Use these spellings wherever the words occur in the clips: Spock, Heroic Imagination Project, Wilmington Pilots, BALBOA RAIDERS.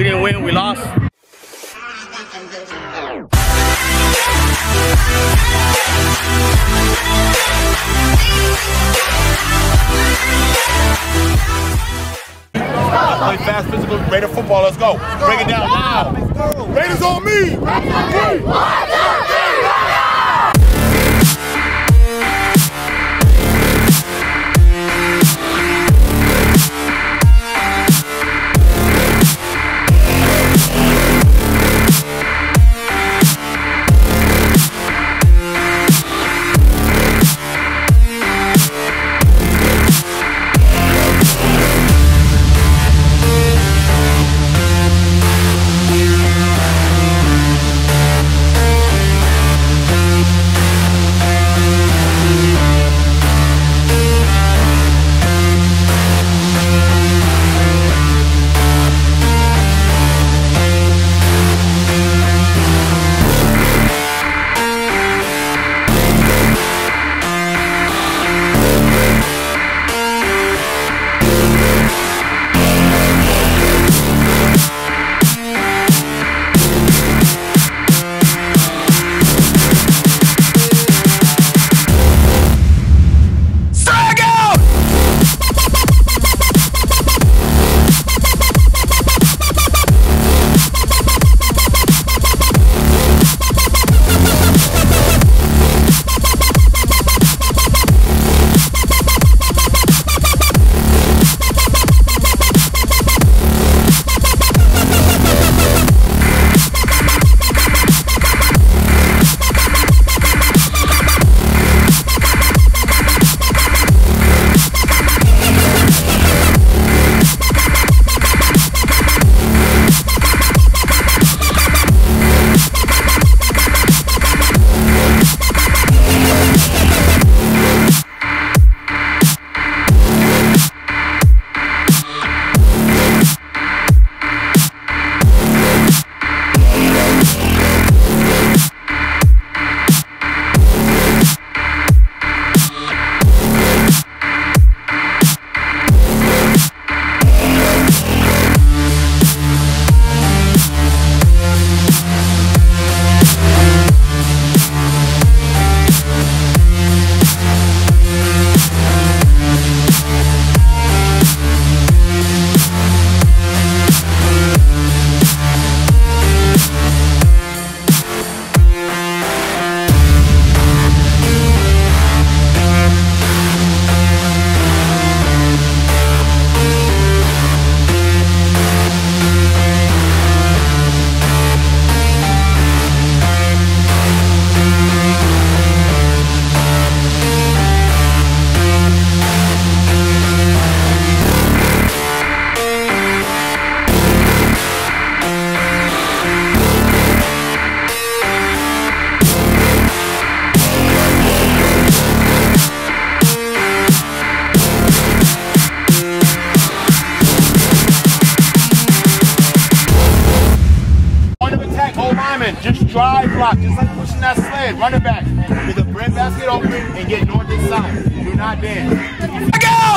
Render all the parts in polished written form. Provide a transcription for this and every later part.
We didn't win, we lost. Play fast, physical, Raider football, let's go. Break it down now. Raiders on me! Raiders on me! 1, 2, 3, Raiders! Just drive block, just like pushing that sled. Running back, get the bread basket open and get north inside. Do not dance. Go!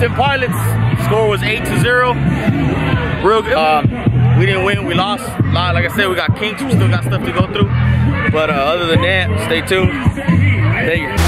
Wilmington Pilots. Score was 8-0. Real good. We didn't win, we lost. Like I said, we got kinks, we still got stuff to go through. But other than that, stay tuned. Thank you.